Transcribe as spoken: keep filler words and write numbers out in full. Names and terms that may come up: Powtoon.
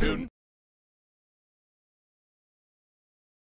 Powtoon.